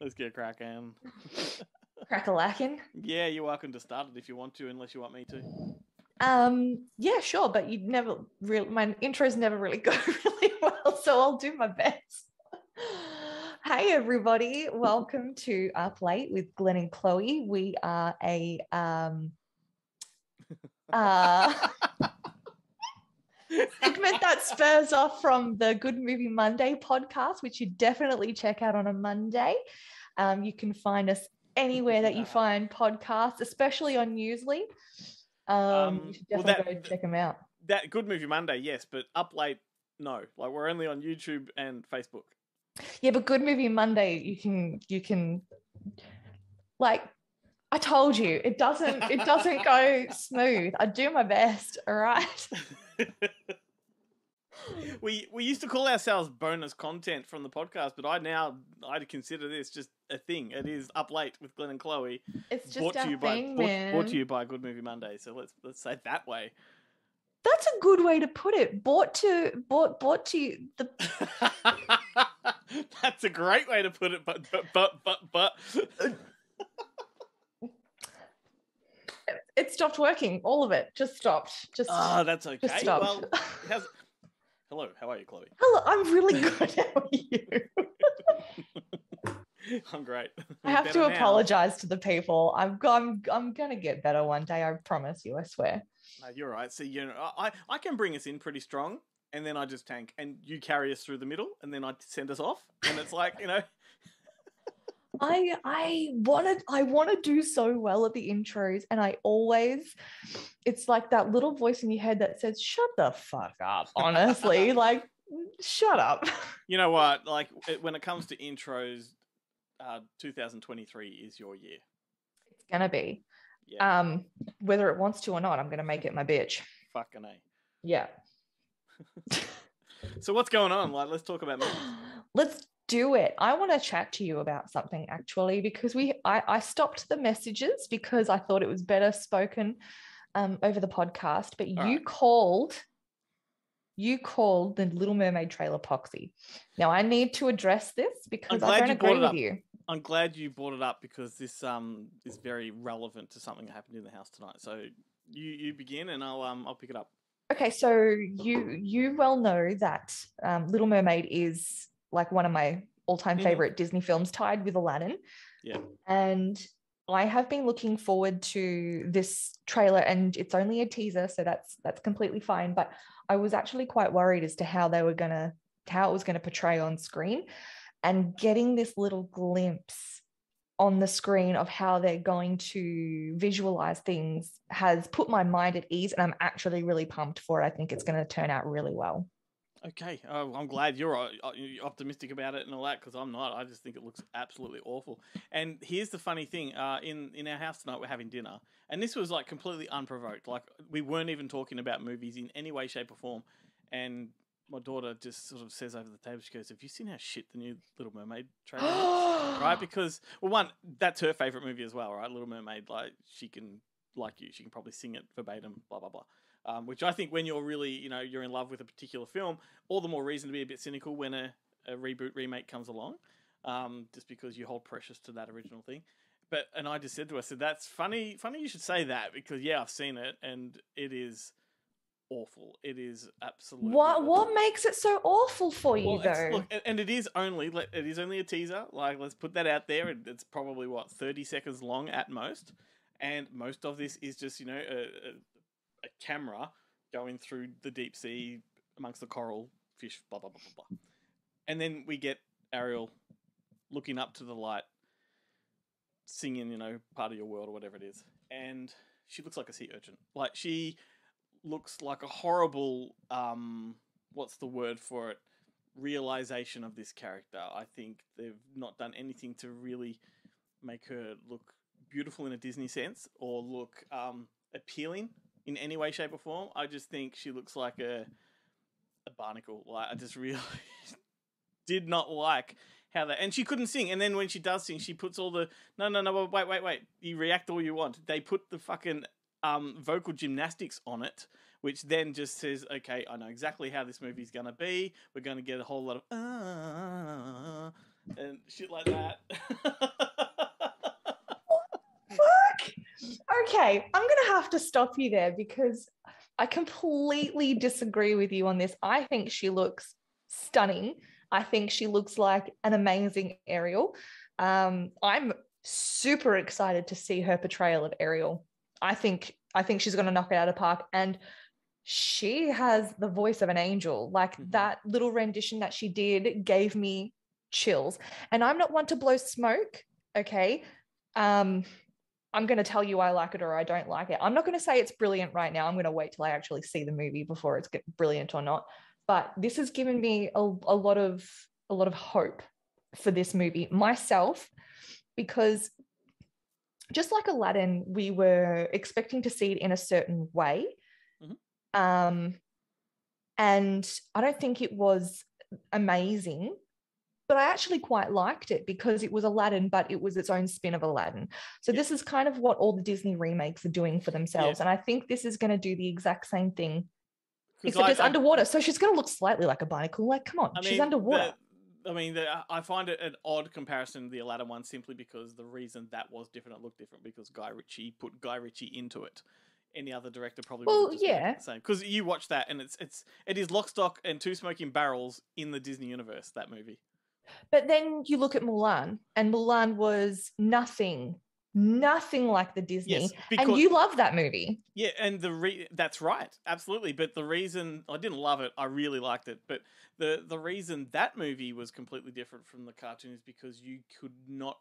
Let's get cracking. Crack-a-lackin'? Yeah, you're welcome to start it if you want to, unless you want me to. Yeah, sure, but you'd never really, my intros never really go really well, so I'll do my best. Hey everybody, welcome to Up Late with Glenn and Chloe. We are a segment that spurs off from the Good Movie Monday podcast, which you definitely check out on a Monday. You can find us anywhere that you find podcasts, especially on Newsly. You should definitely go check them out. That Good Movie Monday, yes, but Up Late, no. Like, we're only on YouTube and Facebook. Yeah, but Good Movie Monday, you can like, I told you, it doesn't go smooth. I do my best, all right? We used to call ourselves bonus content from the podcast, but I'd consider this just a thing. It is Up Late with Glenn and Chloe. It's just brought to you by Good Movie Monday. So let's say it that way. That's a good way to put it. Brought to you. That's a great way to put it. But. It stopped working. All of it just stopped. That's okay. Just stopped. Well, hello. How are you, Chloe? Hello. I'm really good. How are you? I'm great. I have to apologize to the people. I'm gonna get better one day. I promise you. I swear. No, you're right. See, you know, I can bring us in pretty strong, and then I just tank, and you carry us through the middle, and then I send us off, and it's like, you know. I want to do so well at the intros, and it's like that little voice in your head that says, shut the fuck up, honestly. Like, shut up. You know what? Like, when it comes to intros, 2023 is your year. It's going to be. Yeah. Whether it wants to or not, I'm going to make it my bitch. Fucking A. Yeah. So what's going on? Like, let's talk about movies. Let's do it. I want to chat to you about something, actually, because I stopped the messages because I thought it was better spoken over the podcast, but you called the Little Mermaid trailer poxy. Now I need to address this because I don't agree with you. I'm glad you brought it up because this is very relevant to something that happened in the house tonight. So you begin and I'll pick it up. Okay, so you well know that Little Mermaid is like one of my all-time favorite Disney films, tied with Aladdin. Yeah. And I have been looking forward to this trailer, and it's only a teaser, so that's completely fine. But I was actually quite worried as to how it was gonna portray on screen, and getting this little glimpse on the screen of how they're going to visualize things has put my mind at ease, and I'm actually really pumped for it. I think it's going to turn out really well. Okay. I'm glad you're optimistic about it and all that, because I'm not. I just think it looks absolutely awful. And here's the funny thing. In our house tonight, we're having dinner, and this was like completely unprovoked. Like, we weren't even talking about movies in any way, shape or form. And my daughter just sort of says over the table, she goes, have you seen how shit the new Little Mermaid trailer is? Right? Because, well, one, that's her favourite movie as well, right? Little Mermaid, like, she can probably sing it verbatim, blah, blah, blah. Which I think when you're really, you know, you're in love with a particular film, all the more reason to be a bit cynical when a reboot, remake comes along, just because you hold precious to that original thing. But, and I just said to her, I said, that's funny you should say that, because, yeah, I've seen it, and it is awful. It is absolutely awful. What makes it so awful for you, though? Look, and it is only a teaser. Like, let's put that out there. It's probably 30 seconds long at most, and most of this is just, you know, a camera going through the deep sea amongst the coral fish, blah blah blah blah blah, and then we get Ariel looking up to the light, singing, you know, part of your world or whatever it is, and she looks like a sea urchin. Like, she looks like a horrible, what's the word for it, realization of this character. I think they've not done anything to really make her look beautiful in a Disney sense, or look appealing in any way, shape or form. I just think she looks like a barnacle. Like, I just really did not like how that, and she couldn't sing, and then when she does sing, she puts all the, no, wait, you react all you want. They put the fucking vocal gymnastics on it, which then just says, okay, I know exactly how this movie's gonna be. We're gonna get a whole lot of and shit like that. Okay, I'm going to have to stop you there because I completely disagree with you on this. I think she looks stunning. I think she looks like an amazing Ariel. I'm super excited to see her portrayal of Ariel. I think she's going to knock it out of the park, and she has the voice of an angel. Like that little rendition that she did gave me chills. And I'm not one to blow smoke, okay? I'm going to tell you I like it or I don't like it. I'm not going to say it's brilliant right now. I'm going to wait till I actually see the movie before it's brilliant or not. But this has given me a lot of hope for this movie myself, because just like Aladdin, we were expecting to see it in a certain way. Mm-hmm. And I don't think it was amazing, but I actually quite liked it because it was Aladdin, but it was its own spin of Aladdin. So yeah. This is kind of what all the Disney remakes are doing for themselves. Yeah. And I think this is going to do the exact same thing, except it's underwater. So she's going to look slightly like a barnacle. Like, come on, she's underwater. I find it an odd comparison to the Aladdin one simply because the reason that was different, it looked different because Guy Ritchie put Guy Ritchie into it. Any other director probably wouldn't the same. Because you watch that and it is lock, stock and two smoking barrels in the Disney universe, that movie. But then you look at Mulan, and Mulan was nothing like the Disney. Yes, because, and you love that movie. Yeah, and that's right, absolutely. But the reason I didn't love it, I really liked it. But the reason that movie was completely different from the cartoon is because you could not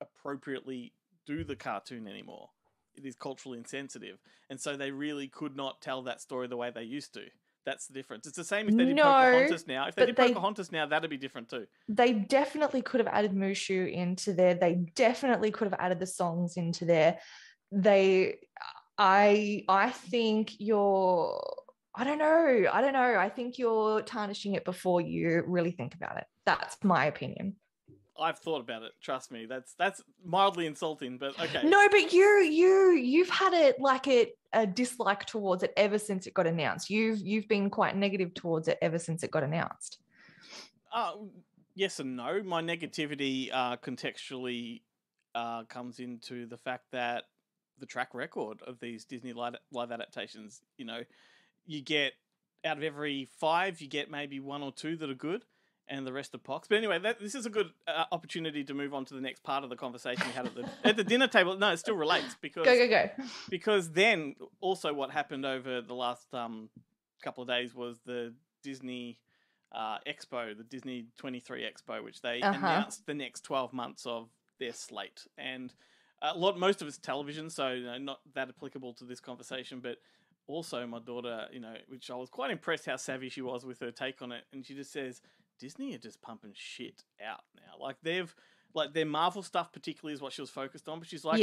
appropriately do the cartoon anymore. It is culturally insensitive. And so they really could not tell that story the way they used to. That's the difference. It's the same if they did Pocahontas now. If they did Pocahontas now, that'd be different too. They definitely could have added Mushu into there. They definitely could have added the songs into there. I don't know. I think you're tarnishing it before you really think about it. That's my opinion. I've thought about it. Trust me. That's mildly insulting, but okay. No, but you've had it like a dislike towards it ever since it got announced. You've been quite negative towards it ever since it got announced. Yes and no. My negativity contextually comes into the fact that the track record of these Disney live adaptations, you know, you get out of every five, you get maybe one or two that are good. And the rest of Pox. But anyway, this is a good opportunity to move on to the next part of the conversation we had at the dinner table. No, it still relates because go. Because then also what happened over the last couple of days was the Disney Expo, the Disney 23 Expo, which they announced the next 12 months of their slate, and most of it's television, so you know, not that applicable to this conversation, but. Also, my daughter, you know, which I was quite impressed how savvy she was with her take on it, and she just says Disney are just pumping shit out now. Like their Marvel stuff, particularly, is what she was focused on. But she's like,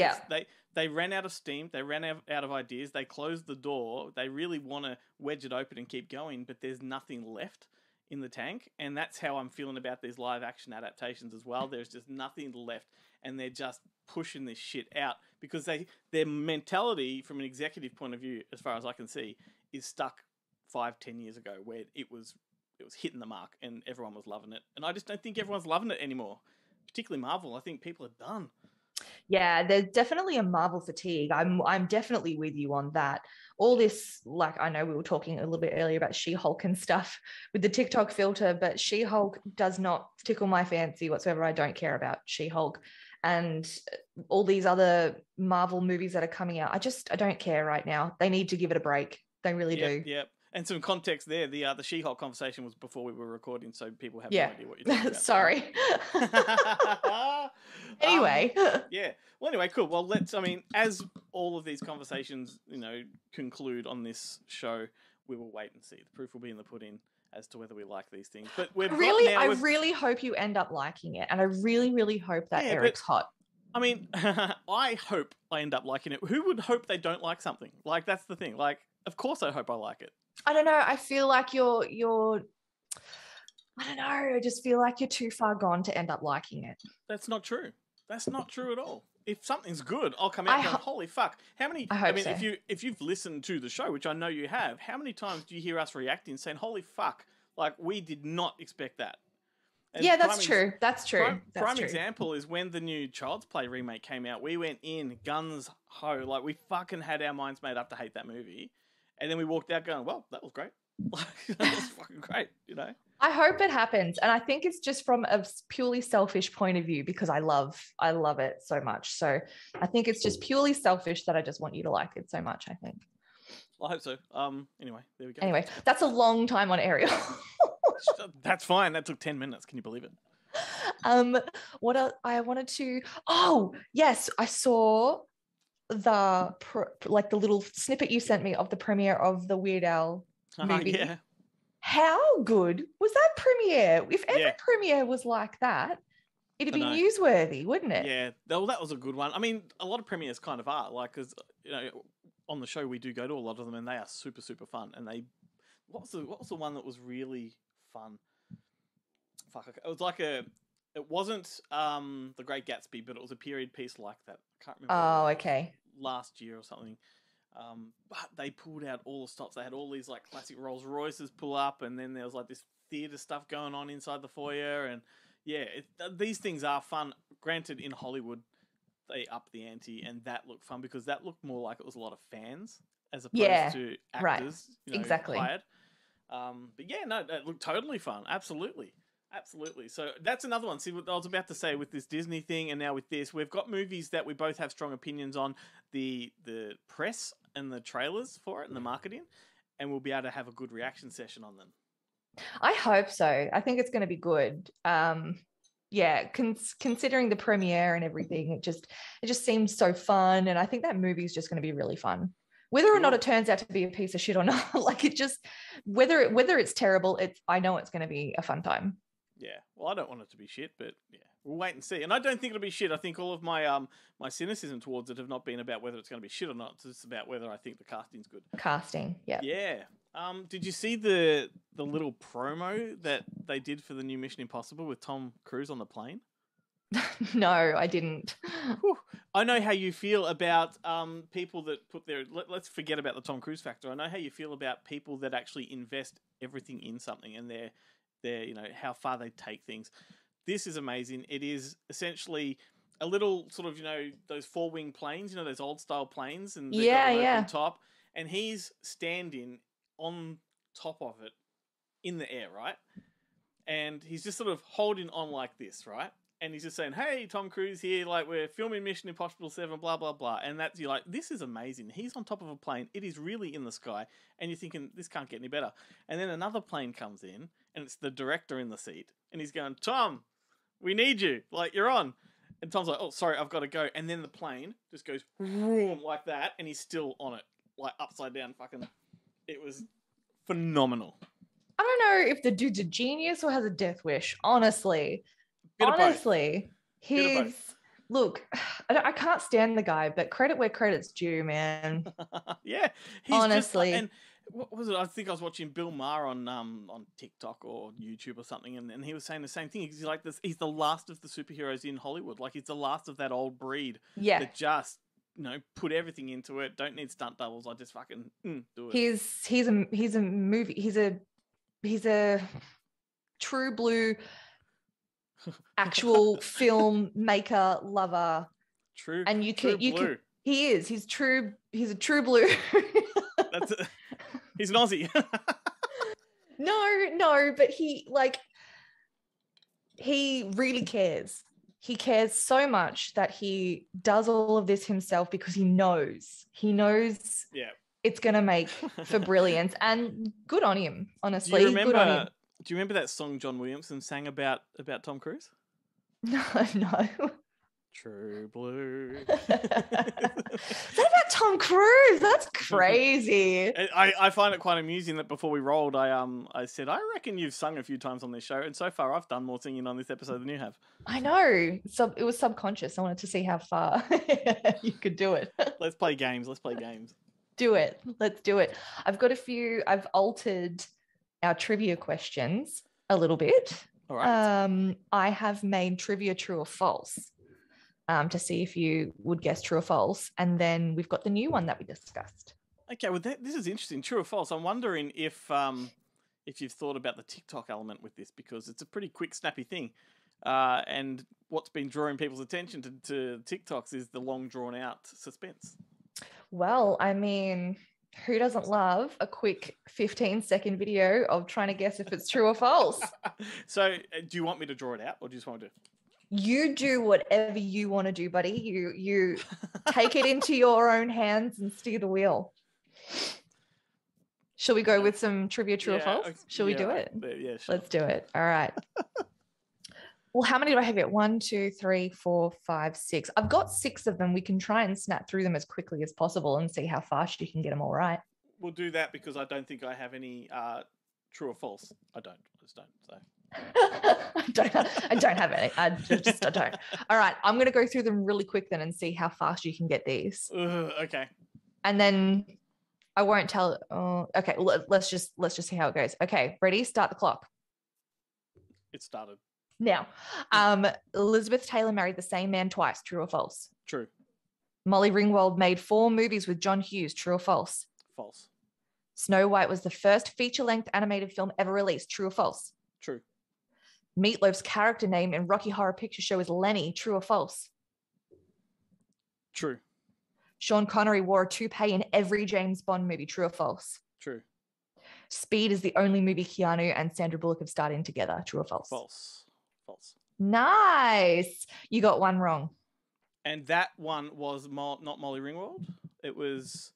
they ran out of steam, they ran out of ideas, they closed the door. They really want to wedge it open and keep going, but there's nothing left in the tank, and that's how I'm feeling about these live action adaptations as well. There's just nothing left, and they're just pushing this shit out because their mentality from an executive point of view, as far as I can see, is stuck 5-10 years ago where it was hitting the mark and everyone was loving it. And I just don't think everyone's loving it anymore, particularly Marvel. I think people are done. Yeah, there's definitely a Marvel fatigue. I'm definitely with you on that. All this, like, I know we were talking a little bit earlier about She-Hulk and stuff with the TikTok filter, but She-Hulk does not tickle my fancy whatsoever. I don't care about She-Hulk. And all these other Marvel movies that are coming out, I don't care right now. They need to give it a break. They really do. Yep. And some context there, the She-Hulk conversation was before we were recording, so people have no idea what you're talking about. Sorry. Anyway. Well, anyway, cool. Well, as all of these conversations, you know, conclude on this show, we will wait and see. The proof will be in the pudding as to whether we like these things. But I really hope you end up liking it, and I really, really hope that Eric's hot. I mean, I hope I end up liking it. Who would hope they don't like something? Like, that's the thing. Like, of course I hope I like it. I don't know. I feel like you're I don't know. I just feel like you're too far gone to end up liking it. That's not true. That's not true at all. If something's good, I'll come out and go, holy fuck. How many, I mean, so. If you've listened to the show, which I know you have, how many times do you hear us reacting saying, holy fuck, like we did not expect that? And yeah, that's true. Prime example is when the new Child's Play remake came out, we went in guns ho, like we fucking had our minds made up to hate that movie. And then we walked out going, well, that was great. Like, that was fucking great, you know? I hope it happens. And I think it's just from a purely selfish point of view because I love it so much. So I think it's just purely selfish that I just want you to like it so much, I think. Well, I hope so. Anyway, there we go. Anyway, that's a long time on Ariel. That's fine. That took 10 minutes. Can you believe it? Oh, yes. I saw the little snippet you sent me of the premiere of the Weird Al movie. Yeah. How good was that premiere? If every premiere was like that, it'd be newsworthy, wouldn't it? Yeah. Well, that was a good one. I mean, a lot of premieres kind of are like, because, you know, on the show we do go to a lot of them and they are super, super fun. And they, what was the one that was really fun? Fuck, it was like a, it wasn't The Great Gatsby, but it was a period piece like that. I can't remember. Oh, okay. Last year or something. But they pulled out all the stops. They had all these like classic Rolls Royces pull up, and then there was like this theatre stuff going on inside the foyer. And yeah, these things are fun. Granted, in Hollywood, they up the ante, and that looked fun because that looked more like it was a lot of fans as opposed to actors. Right. You know, exactly. Hired. But yeah, no, it looked totally fun. Absolutely. Absolutely. So that's another one. See, what I was about to say with this Disney thing and now with this, we've got movies that we both have strong opinions on, the press and the trailers for it and the marketing, and we'll be able to have a good reaction session on them. I hope so. I think it's going to be good. Yeah, considering the premiere and everything, it just seemed so fun, and I think that movie is just going to be really fun. Whether or not it turns out to be a piece of shit or not, like it just, whether it's terrible, I know it's going to be a fun time. Yeah, well, I don't want it to be shit, but yeah, we'll wait and see. And I don't think it'll be shit. I think all of my my cynicism towards it have not been about whether it's going to be shit or not. It's just about whether I think the casting's good. Casting, yeah. Yeah. Did you see the little promo that they did for the new Mission Impossible with Tom Cruise on the plane? No, I didn't. Whew. I know how you feel about people that put their... Let's forget about the Tom Cruise factor. I know how you feel about people that actually invest everything in something and their, you know, how far they take things. This is amazing. It is essentially a little sort of, you know, those four-wing planes, you know, those old-style planes, and they've got an open top, and he's standing on top of it in the air, right? And he's just sort of holding on like this, right? And he's just saying, hey, Tom Cruise here, like, we're filming Mission Impossible 7, blah, blah, blah. And that's, you're like, this is amazing. He's on top of a plane. It is really in the sky. And you're thinking, this can't get any better. And then another plane comes in, and it's the director in the seat. And he's going, Tom, we need you. Like, you're on. And Tom's like, oh, sorry, I've got to go. And then the plane just goes vroom, like that, and he's still on it, like, upside down. Fucking, it was phenomenal. I don't know if the dude's a genius or has a death wish, honestly. Honestly, look, I can't stand the guy, but credit where credit's due, man. Yeah, honestly. Just, and what was it? I think I was watching Bill Maher on TikTok or YouTube or something, and he was saying the same thing. He's like, this, he's the last of the superheroes in Hollywood. Like, he's the last of that old breed. Yeah, that just, you know, put everything into it. Don't need stunt doubles. I just fucking do it. He's a movie. He's a true blue. Actual film maker lover, true, and you can. He is. He's a true blue. He's an Aussie. No, but he really cares. He cares so much that he does all of this himself because he knows. Yeah, it's gonna make for brilliance, and good on him. Honestly, good on him. Do you remember that song John Williamson sang about Tom Cruise? No. True blue. Is that about Tom Cruise? That's crazy. I find it quite amusing that before we rolled, I said, I reckon you've sung a few times on this show, and so far I've done more singing on this episode than you have. I know. It was subconscious. I wanted to see how far you could do it. Let's play games. Do it. Let's do it. I've got a few. I've altered our trivia questions a little bit. All right. I have made trivia true or false to see if you would guess true or false. And then we've got the new one that we discussed. Okay. Well, this is interesting. True or false. I'm wondering if if you've thought about the TikTok element with this, because it's a pretty quick, snappy thing. And what's been drawing people's attention to TikToks is the long, drawn-out suspense. Well, I mean, who doesn't love a quick 15-second video of trying to guess if it's true or false? So do you want me to draw it out, or do you just want to... You do whatever you want to do, buddy. You take it into your own hands and steer the wheel. Shall we go with some trivia, true or false? Shall we do it? Yeah, sure. Let's do it. All right. Well, how many do I have yet? 1, 2, 3, 4, 5, 6. I've got 6 of them. We can try and snap through them as quickly as possible and see how fast you can get them all right. We'll do that because I don't think I have any true or false. I just don't. So. I don't have any. I don't. All right. I'm going to go through them really quick then and see how fast you can get these. Okay. And then I won't tell. Okay. Let's just see how it goes. Okay. Ready? Start the clock. It started. Now, Elizabeth Taylor married the same man twice. True or false? True. Molly Ringwald made 4 movies with John Hughes. True or false? False. Snow White was the first feature-length animated film ever released. True or false? True. Meatloaf's character name in Rocky Horror Picture Show is Lenny. True or false? True. Sean Connery wore a toupee in every James Bond movie. True or false? True. Speed is the only movie Keanu and Sandra Bullock have starred in together. True or false? False. False. Nice. You got one wrong. And that one was not Molly Ringwald. It was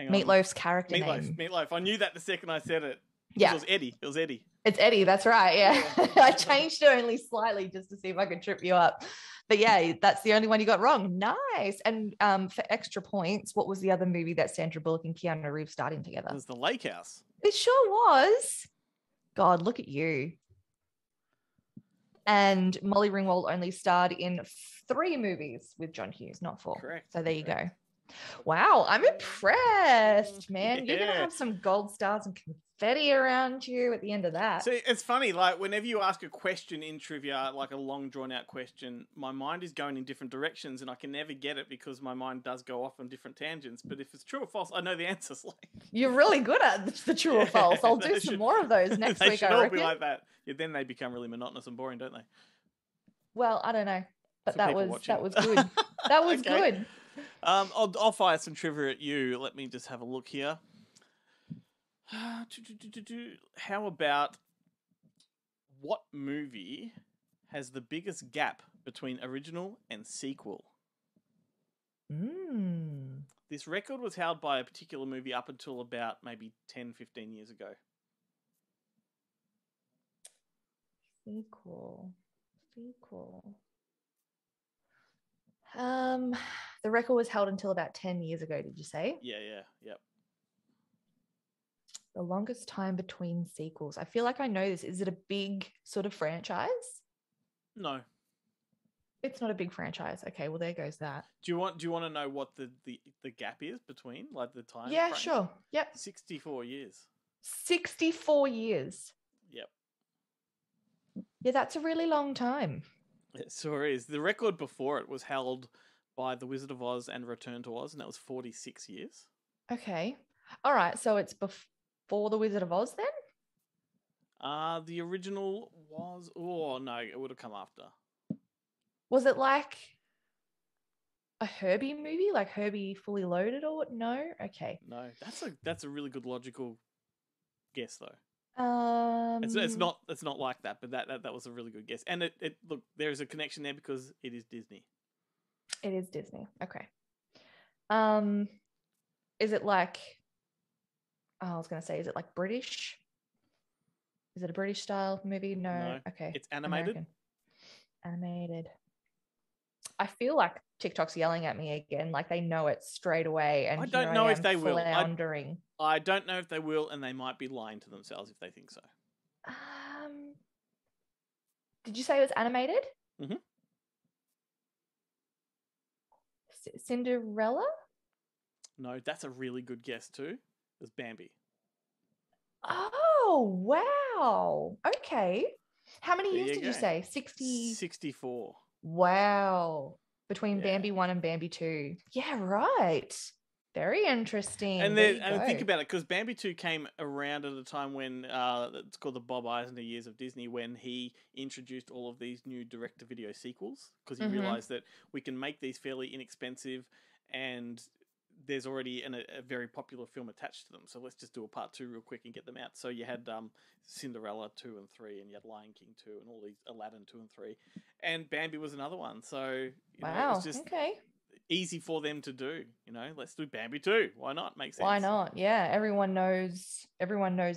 Meatloaf's character name. Meatloaf. I knew that the second I said it. Yeah. It was Eddie. It's Eddie. That's right. Yeah. I changed it only slightly just to see if I could trip you up. But yeah, that's the only one you got wrong. Nice. And for extra points, what was the other movie that Sandra Bullock and Keanu Reeves starred in together? It was The Lake House. It sure was. God, look at you. And Molly Ringwald only starred in 3 movies with John Hughes, not 4. Correct. So there you go. Wow, I'm impressed, man. Yeah. You're going to have some gold stars and confetti around you at the end of that. So it's funny, like whenever you ask a question in trivia, like a long drawn out question, my mind is going in different directions and I can never get it because my mind does go off on different tangents. But if it's true or false, I know the answers. You're really good at the true or false. I'll do some more of those next week, I reckon. They should all be like that. Yeah, then they become really monotonous and boring, don't they? Well, I don't know. But that was good. That was okay. Good. I'll fire some trivia at you. Let me just have a look here. How about what movie has the biggest gap between original and sequel? This record was held by a particular movie up until about maybe 10, 15 years ago. Sequel. The record was held until about 10 years ago, did you say? Yeah. The longest time between sequels. I feel like I know this. Is it a big sort of franchise? No. It's not a big franchise. Okay, well, there goes that. Do you want to know what the gap is between, like the time? Yeah, frame? Sure. Yep. 64 years. 64 years. Yep. Yeah, that's a really long time. It sure is. The record before it was held by The Wizard of Oz and Return to Oz, and that was 46 years. Okay. All right. So it's before The Wizard of Oz then? The original was... Oh, no. It would have come after. Was it like a Herbie movie? Like Herbie Fully Loaded or what? No? Okay. No. That's a really good logical guess, though. It's not like that, but that was a really good guess. And it look, there is a connection there because it is Disney. It is Disney. Okay. Is it like, I was going to say, is it like British? Is it a British style movie? No. Okay. It's animated. American. I feel like TikTok's yelling at me again, like they know it straight away. And I don't know if they will. I don't know if they will, and they might be lying to themselves if they think so. Did you say it was animated? Mm-hmm. Cinderella? No, that's a really good guess too. It was Bambi. Oh, wow. Okay. How many years did you say? 64. Wow. Between Bambi 1 and Bambi 2. Yeah, right. Very interesting. And then, and think about it, because Bambi 2 came around at a time when it's called the Bob Eisner years of Disney, when he introduced all of these new direct-to-video sequels, because he realized that we can make these fairly inexpensive and there's already a very popular film attached to them. So let's just do a part 2 real quick and get them out. So you had Cinderella 2 and 3, and you had Lion King 2, and all these Aladdin 2 and 3. And Bambi was another one. So you know, it was just... Okay. Easy for them to do, you know. Let's do Bambi 2. Why not? Makes sense. Why not? Yeah, everyone knows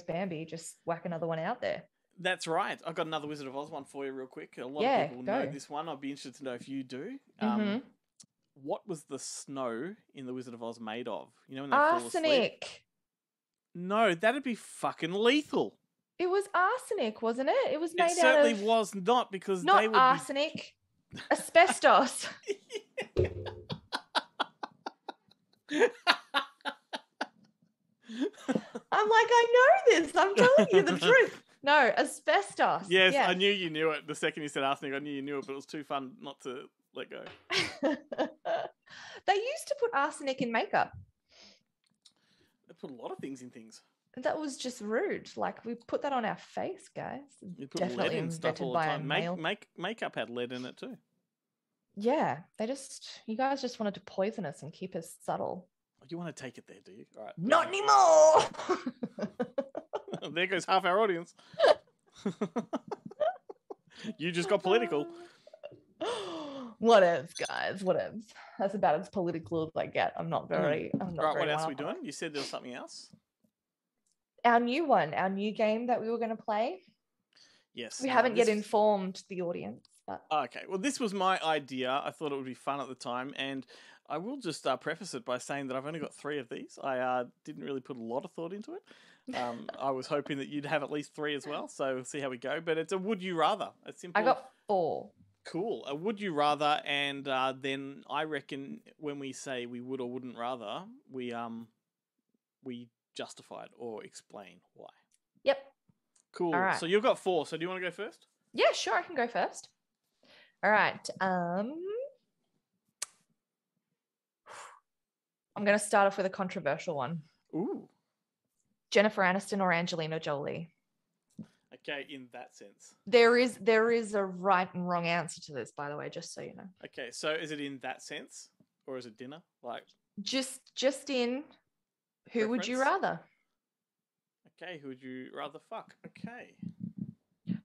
Bambi. Just whack another one out there. That's right. I've got another Wizard of Oz one for you, real quick. A lot of people know this one. I'd be interested to know if you do. What was the snow in the Wizard of Oz made of? You know, when they arsenic. Fall asleep? No, that'd be fucking lethal. It was arsenic, wasn't it? It was made out of. It certainly was not, because not they would arsenic, be... asbestos. Yeah. I'm like, I know this. I'm telling you the truth. No, asbestos. Yes, I knew you knew it. The second you said arsenic, I knew you knew it, but it was too fun not to let go. They used to put arsenic in makeup. They put a lot of things in things. That was just rude. Like, we put that on our face, guys. You put lead in stuff all the time. Makeup had lead in it too. Yeah, you guys just wanted to poison us and keep us subtle. You want to take it there, do you? All right. Not anymore! There goes half our audience. You just got political. Whatevs, guys, whatevs. That's about as political as I get. I'm not very... I'm not all right, what else are we doing? You said there was something else? Our new one, our new game that we were going to play. Yes. We haven't yet informed the audience. Okay, well, this was my idea. I thought it would be fun at the time, and I will just preface it by saying that I've only got 3 of these. I didn't really put a lot of thought into it. I was hoping that you'd have at least 3 as well, so we'll see how we go. But it's a would you rather. It's simple. I got 4. Cool. A would you rather, and then I reckon when we say we would or wouldn't rather, we justify it or explain why. Yep. Cool. All right. So you've got 4. So do you want to go first? Yeah, sure. I can go first. All right, I'm going to start off with a controversial one. Ooh. Jennifer Aniston or Angelina Jolie? Okay, in that sense. There is a right and wrong answer to this, by the way, just so you know. Okay, so is it in that sense, or is it dinner? Like just in who preference? Would you rather? Okay, who would you rather fuck? Okay.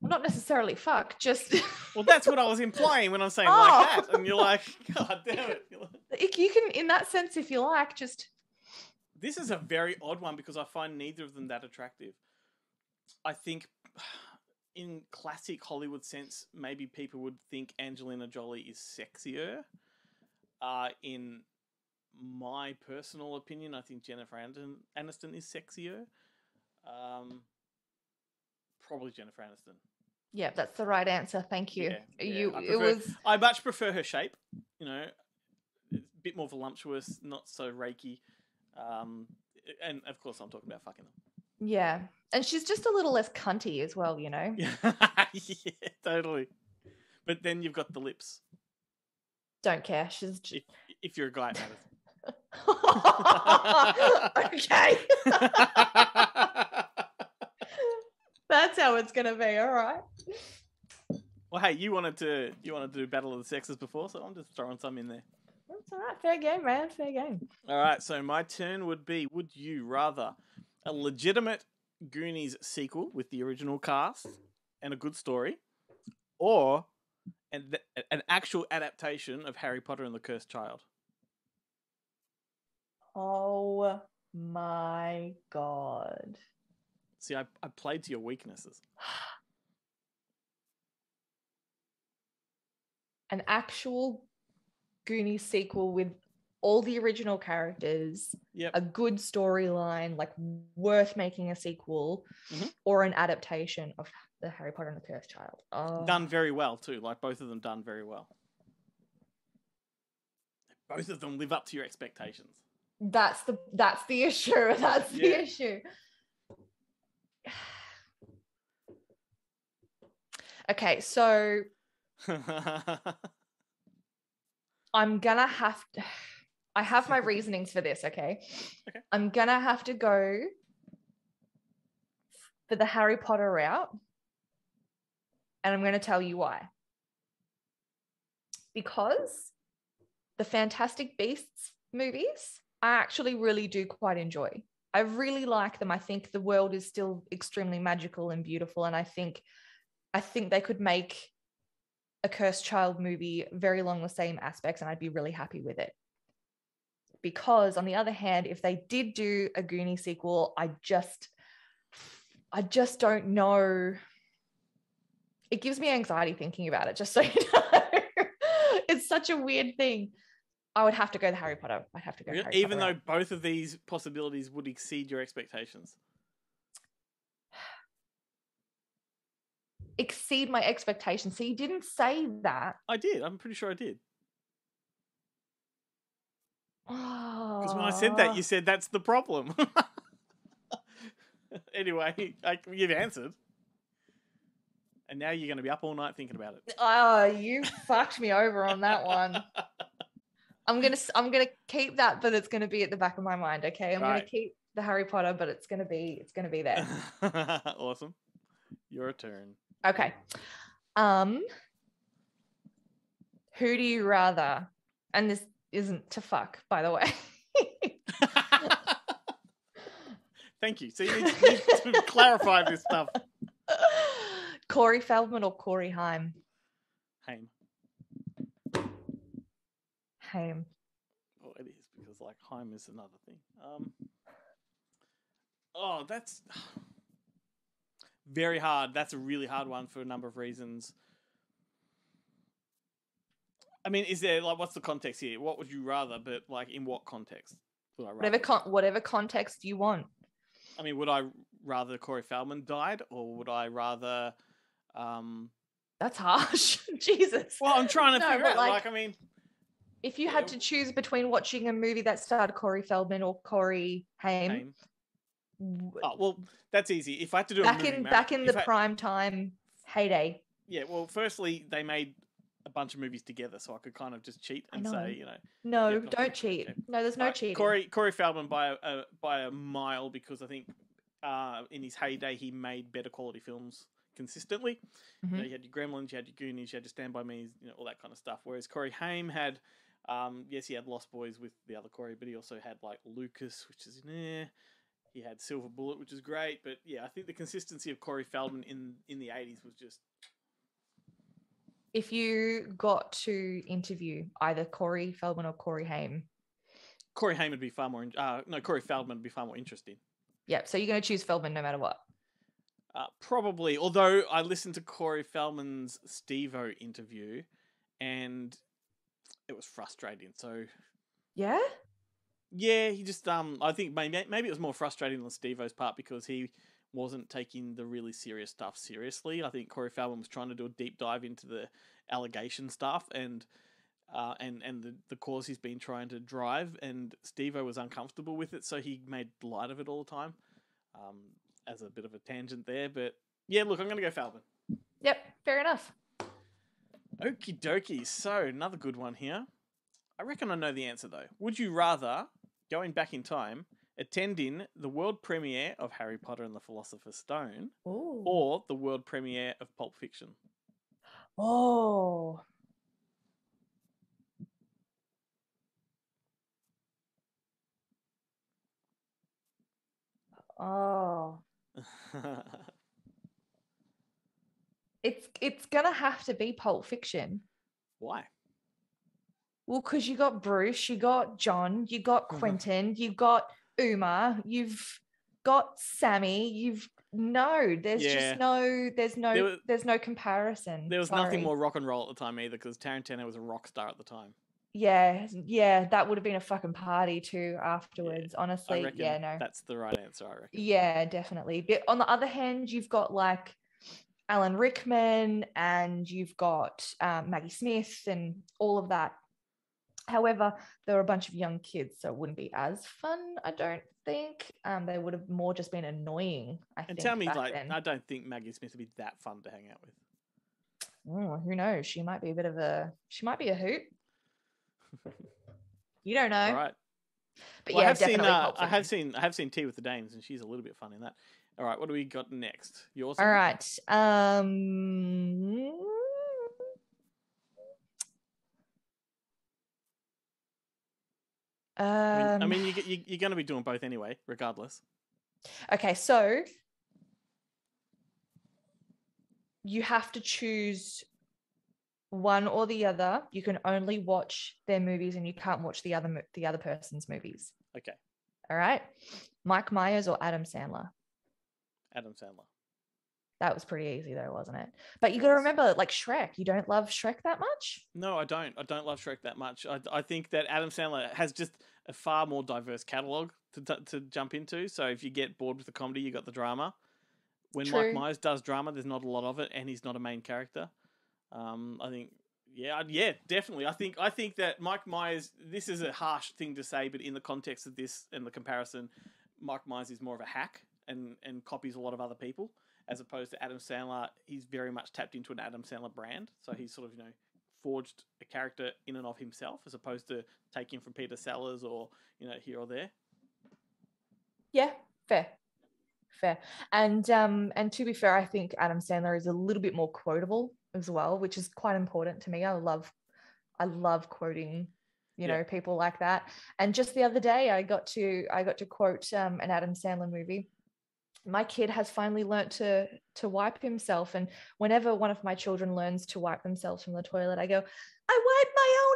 Not necessarily fuck, just... Well, that's what I was implying when I'm saying like that. And you're like, God damn it. You can, in that sense, if you like, just... This is a very odd one because I find neither of them that attractive. I think in classic Hollywood sense, maybe people would think Angelina Jolie is sexier. In my personal opinion, I think Jennifer Aniston is sexier. Probably Jennifer Aniston. Yeah, that's the right answer. Thank you. Yeah. I much prefer her shape. You know, it's a bit more voluptuous, not so rakey. And of course, I'm talking about fucking them. Yeah, and she's just a little less cunty as well. You know. Yeah, totally. But then you've got the lips. Don't care. She's. If you're a guy, it matters. Okay. That's how it's gonna be, all right. Well, hey, you wanted to do Battle of the Sexes before, so I'm just throwing some in there. That's all right, fair game, man, fair game. All right, so my turn would be: would you rather a legitimate Goonies sequel with the original cast and a good story, or an actual adaptation of Harry Potter and the Cursed Child? Oh my God. See, I played to your weaknesses. An actual Goonies sequel with all the original characters, a good storyline, like worth making a sequel, or an adaptation of the Harry Potter and the Cursed Child. Oh. Done very well too, like both of them done very well. Both of them live up to your expectations. That's the issue. That's the issue. Okay, so I'm gonna have to I have my reasonings for this, okay? Okay. I'm going to have to go for the Harry Potter route, and I'm going to tell you why. Because the Fantastic Beasts movies, I actually really do quite enjoy. I really like them. I think the world is still extremely magical and beautiful, and I think they could make a Cursed Child movie very along the same aspects, and I'd be really happy with it. Because on the other hand, if they did do a Goonie sequel, I just don't know. It gives me anxiety thinking about it, just so you know. It's such a weird thing. I would have to go to Harry Potter. I'd have to go Harry Even Potter though out. Both of these possibilities would exceed your expectations. Exceed my expectations. So you didn't say that. I did. I'm pretty sure I did. Because when I said that, you said that's the problem. Anyway, you've answered. And now you're going to be up all night thinking about it. Oh, you fucked me over on that one. I'm gonna keep that, but it's gonna be at the back of my mind. Okay, I'm gonna keep the Harry Potter, but it's gonna be there. Awesome. Your turn. Okay. Who do you rather? And this isn't to fuck, by the way. Thank you. So you need to clarify this stuff. Corey Feldman or Corey Haim? Haim. Oh, it is, because like Haim is another thing. That's very hard. That's a really hard one for a number of reasons. I mean, is there like, what's the context here? What would you rather? But like, in what context would I rather? Whatever context you want. I mean, would I rather Corey Feldman died, or would I rather? That's harsh. Jesus. Well, I'm trying to figure out. Like, I mean. If you had to choose between watching a movie that starred Corey Feldman or Corey Haim. Oh, well, that's easy. If I had to do back in the prime time heyday. Yeah, well, firstly, they made a bunch of movies together, so I could kind of just cheat and say, you know. No, don't cheat. No, there's no cheating. Corey Feldman by a mile, because I think in his heyday he made better quality films consistently. Mm-hmm. You know, you had your Gremlins, you had your Goonies, you had your Stand By Me, you know, all that kind of stuff. Whereas Corey Haim had... yes, he had Lost Boys with the other Corey, but he also had like Lucas, which is in there. He had Silver Bullet, which is great. But yeah, I think the consistency of Corey Feldman in the 80s was just... If you got to interview either Corey Feldman or Corey Haim... Corey Feldman would be far more interesting. Yeah, so you're going to choose Feldman no matter what? Probably, although I listened to Corey Feldman's Steve-O interview and... It was frustrating. So, yeah. He just I think maybe it was more frustrating on Steve-O's part because he wasn't taking the really serious stuff seriously. I think Corey Feldman was trying to do a deep dive into the allegation stuff and the cause he's been trying to drive, and Steve-O was uncomfortable with it, so he made light of it all the time. As a bit of a tangent there, but yeah, look, I'm going to go Feldman. Yep, fair enough. Okie dokie. So, another good one here. I reckon I know the answer, though. Would you rather, going back in time, attending the world premiere of Harry Potter and the Philosopher's Stone, ooh, or the world premiere of Pulp Fiction? Oh. Oh. It's going to have to be Pulp Fiction. Why? Well, because you got Bruce, you got John, you got Quentin, you got Uma, you've got Sammy, there's no comparison. There was nothing more rock and roll at the time either, because Tarantino was a rock star at the time. Yeah, that would have been a fucking party too afterwards, honestly. I reckon that's the right answer, I reckon. Yeah, definitely. But on the other hand, you've got like... Alan Rickman, and you've got Maggie Smith and all of that. However, there were a bunch of young kids, so it wouldn't be as fun, I don't think. They would have more just been annoying, I think. And tell me, like, then. I don't think Maggie Smith would be that fun to hang out with. Oh, who knows? She might be a hoot. You don't know. All right. But well, yeah, I have seen Tea with the Dames, and she's a little bit fun in that. All right, what do we got next? Yours. All right. I mean you're going to be doing both anyway, regardless. Okay, so you have to choose one or the other. You can only watch their movies, and you can't watch the other person's movies. Okay. All right. Mike Myers or Adam Sandler? Adam Sandler. That was pretty easy though, wasn't it? But you got to remember, like Shrek, you don't love Shrek that much? No, I don't. I don't love Shrek that much. I think that Adam Sandler has just a far more diverse catalogue to jump into. So if you get bored with the comedy, you got the drama. When True. Mike Myers does drama, there's not a lot of it, and he's not a main character. I think, yeah, definitely. I think that Mike Myers, this is a harsh thing to say, but in the context of this and the comparison, Mike Myers is more of a hack and copies a lot of other people. As opposed to Adam Sandler, he's very much tapped into an Adam Sandler brand. So he's sort of, you know, forged a character in and of himself, as opposed to taking from Peter Sellers or, you know, here or there. Yeah, fair. And to be fair, I think Adam Sandler is a little bit more quotable as well, which is quite important to me. I love quoting, you know, people like that. And just the other day, I got to quote an Adam Sandler movie. My kid has finally learnt to wipe himself. And whenever one of my children learns to wipe themselves from the toilet, I go, I wipe my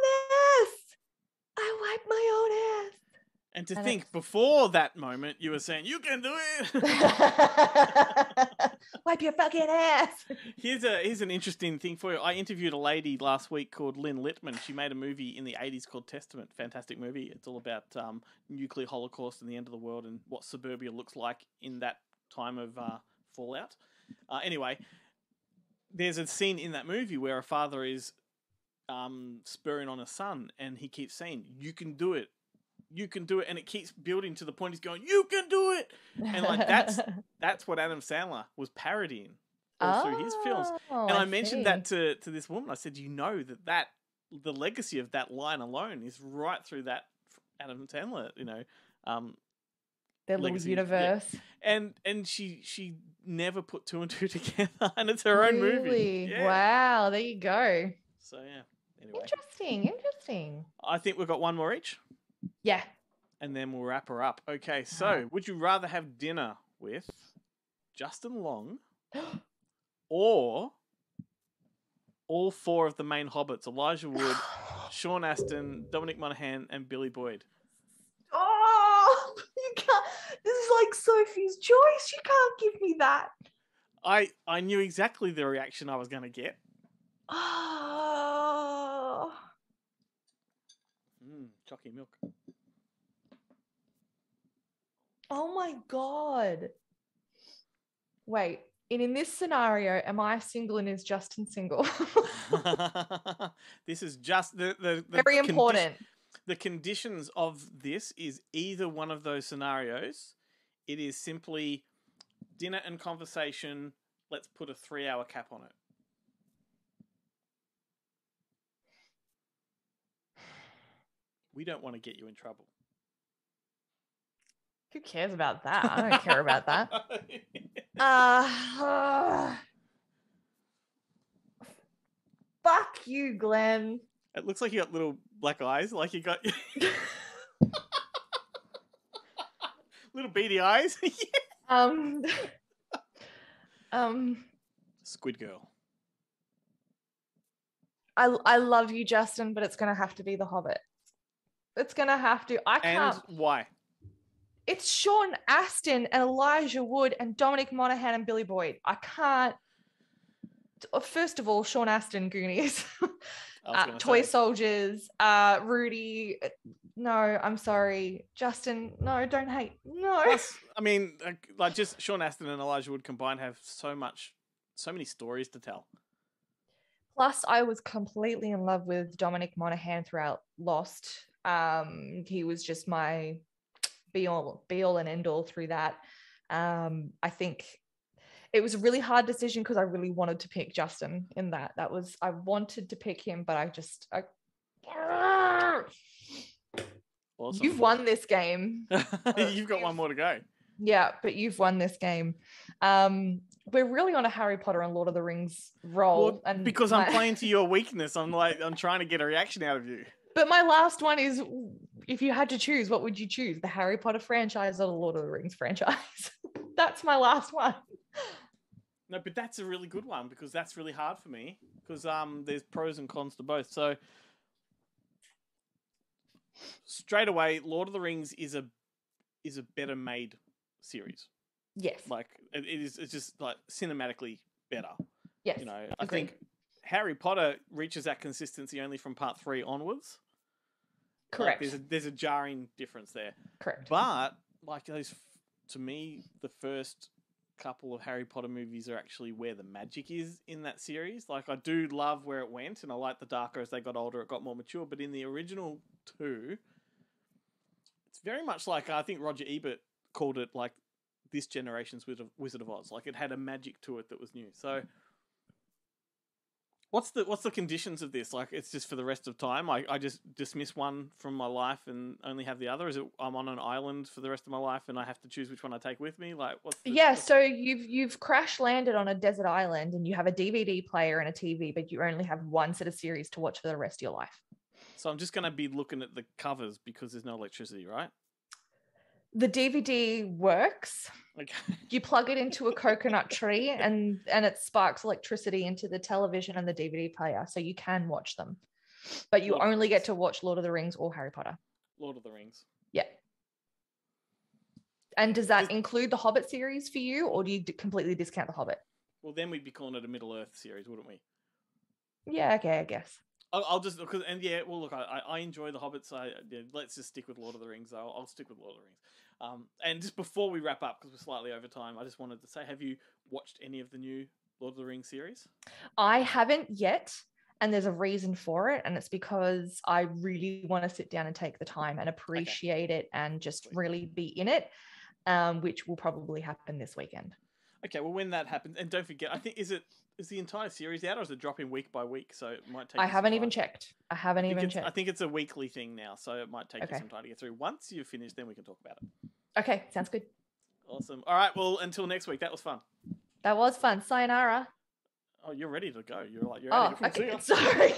own ass. And I think before that moment, you were saying, you can do it. Wipe your fucking ass. Here's an interesting thing for you. I interviewed a lady last week called Lynn Littman. She made a movie in the 80s called Testament. Fantastic movie. It's all about nuclear holocaust and the end of the world and what suburbia looks like in that time of fallout. Anyway, there's a scene in that movie where a father is spurring on a son, and he keeps saying, you can do it, and it keeps building to the point he's going, you can do it, and like that's what Adam Sandler was parodying all through his films. And I mentioned that to this woman. I said, you know that the legacy of that line alone is right through that Adam Sandler, you know, their little universe. Yeah. And she never put two and two together, and it's her own movie. Yeah. Wow, there you go. So yeah, anyway. Interesting. I think we've got one more each. Yeah. And then we'll wrap her up. Okay, so would you rather have dinner with Justin Long or all four of the main hobbits, Elijah Wood, Sean Astin, Dominic Monaghan, and Billy Boyd? Oh, you can't. This is like Sophie's Choice. You can't give me that. I knew exactly the reaction I was going to get. Oh. Chocky milk. Oh my god. Wait, and in this scenario, am I single and is Justin single? This is just the very important. The conditions of this is either one of those scenarios. It is simply dinner and conversation. Let's put a 3-hour cap on it. We don't want to get you in trouble. Who cares about that? I don't care about that. Fuck you, Glenn. It looks like you got little black eyes. Like you got little beady eyes. Yeah. Squid Girl. I love you, Justin, but it's going to have to be The Hobbit. It's going to have to. I can't. And why? It's Sean Astin and Elijah Wood and Dominic Monaghan and Billy Boyd. I can't. First of all, Sean Astin, Goonies, Toy Soldiers, Rudy. No, I'm sorry. Justin, no, don't hate. No. Plus, I mean, like just Sean Astin and Elijah Wood combined have so many stories to tell. Plus, I was completely in love with Dominic Monaghan throughout Lost. He was just my be all and end all through that. I think it was a really hard decision because I really wanted to pick Justin in that. I wanted to pick him, but I just awesome. You've won this game. You've got one more to go. Yeah, but you've won this game. We're really on a Harry Potter and Lord of the Rings roll. Well, and because I'm playing to your weakness. I'm trying to get a reaction out of you. But my last one is, if you had to choose, what would you choose? The Harry Potter franchise or the Lord of the Rings franchise? That's my last one. No, but that's a really good one because that's really hard for me because there's pros and cons to both. So straight away, Lord of the Rings is a better made series. Yes. Like it's just like cinematically better. Yes. You know, I think Harry Potter reaches that consistency only from part 3 onwards. Correct. Like, there's a jarring difference there. Correct. But like those, to me, the first couple of Harry Potter movies are actually where the magic is in that series. Like I do love where it went, and I like the darker as they got older, it got more mature. But in the original 2, it's very much like, I think Roger Ebert called it like this generation's Wizard of Oz. Like it had a magic to it that was new. So what's the conditions of this? Like it's just for the rest of time. I just dismiss one from my life and only have the other. Is it I'm on an island for the rest of my life and I have to choose which one I take with me? Like so you've crash landed on a desert island and you have a DVD player and a TV, but you only have one set of series to watch for the rest of your life. So I'm just going to be looking at the covers because there's no electricity, right? The DVD works. Okay. You plug it into a coconut tree and it sparks electricity into the television and the DVD player, so you can watch them. But you only get to watch Lord of the Rings or Harry Potter. Lord of the Rings. Yeah. And does that include the Hobbit series for you, or do you completely discount the Hobbit? Well, then we'd be calling it a Middle-earth series, wouldn't we? Yeah, okay, I guess. I'll just because I enjoy the Hobbits. Let's just stick with Lord of the Rings. I'll stick with Lord of the Rings. And just before we wrap up, because we're slightly over time, I just wanted to say, have you watched any of the new Lord of the Rings series? I haven't yet, and there's a reason for it, and it's because I really want to sit down and take the time and appreciate it and just really be in it, which will probably happen this weekend. Okay, well, when that happens, and don't forget, I think is the entire series out, or is it dropping week by week? So it might take. I haven't even checked. I think it's a weekly thing now, so it might take you some time to get through. Once you've finished, then we can talk about it. Okay, sounds good. Awesome. All right. Well, until next week. That was fun. Sayonara. Oh, you're ready to go. You're ready to go. Sorry.